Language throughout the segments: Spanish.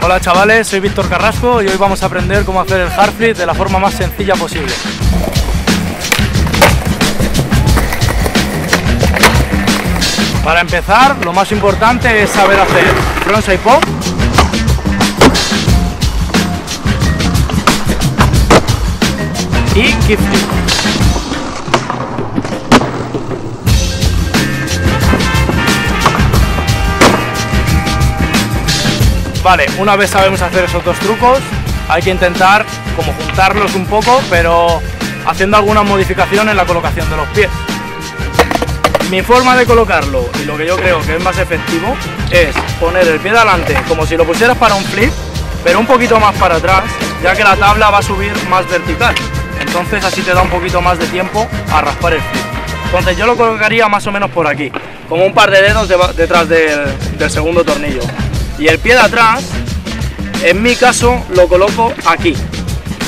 Hola chavales, soy Víctor Carrasco y hoy vamos a aprender cómo hacer el hardflip de la forma más sencilla posible. Para empezar, lo más importante es saber hacer frontside pop, y kickflip. Vale, una vez sabemos hacer esos dos trucos, hay que intentar como juntarlos un poco, pero haciendo alguna modificación en la colocación de los pies. Mi forma de colocarlo, y lo que yo creo que es más efectivo, es poner el pie de adelante como si lo pusieras para un flip, pero un poquito más para atrás, ya que la tabla va a subir más vertical. Entonces así te da un poquito más de tiempo a raspar el flip. Entonces yo lo colocaría más o menos por aquí, como un par de dedos detrás del segundo tornillo. Y el pie de atrás, en mi caso, lo coloco aquí.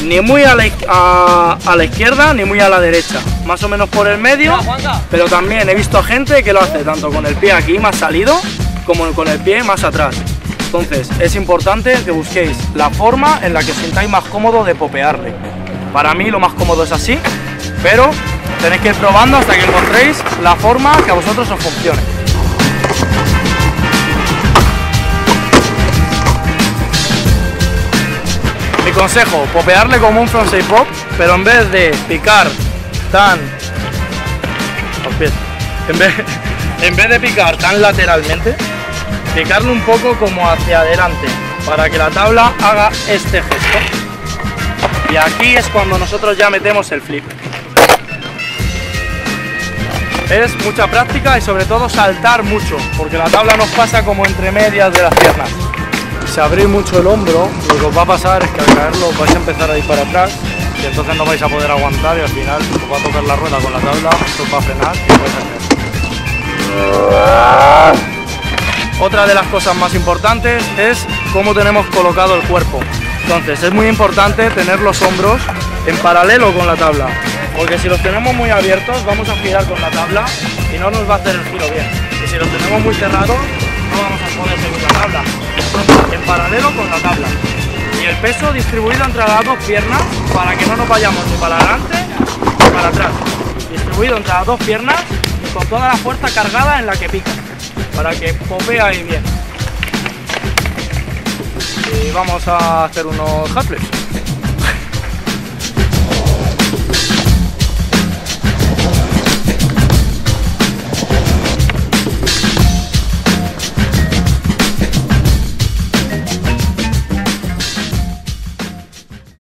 Ni muy a la izquierda ni muy a la derecha. Más o menos por el medio, pero también he visto a gente que lo hace tanto con el pie aquí más salido, como con el pie más atrás. Entonces es importante que busquéis la forma en la que os sintáis más cómodo de popearle. Para mí lo más cómodo es así, pero tenéis que ir probando hasta que encontréis la forma que a vosotros os funcione. Mi consejo, popearle como un frontside pop, pero en vez de picar tan lateralmente, picarle un poco como hacia adelante, para que la tabla haga este gesto. Y aquí es cuando nosotros ya metemos el flip. Es mucha práctica y sobre todo saltar mucho, porque la tabla nos pasa como entre medias de las piernas. Si abrís mucho el hombro, lo que os va a pasar es que al caerlo vais a empezar a ir para atrás y entonces no vais a poder aguantar y al final os va a tocar la rueda con la tabla, os va a frenar y os vais a caer. Otra de las cosas más importantes es cómo tenemos colocado el cuerpo. Entonces es muy importante tener los hombros en paralelo con la tabla, porque si los tenemos muy abiertos vamos a girar con la tabla y no nos va a hacer el giro bien. Y si los tenemos muy cerrados no vamos a poder seguir la tabla. Entonces, en paralelo con la tabla. Y el peso distribuido entre las dos piernas para que no nos vayamos ni para adelante ni para atrás. Distribuido entre las dos piernas y con toda la fuerza cargada en la que pica, para que popee bien. Y vamos a hacer unos hardflips.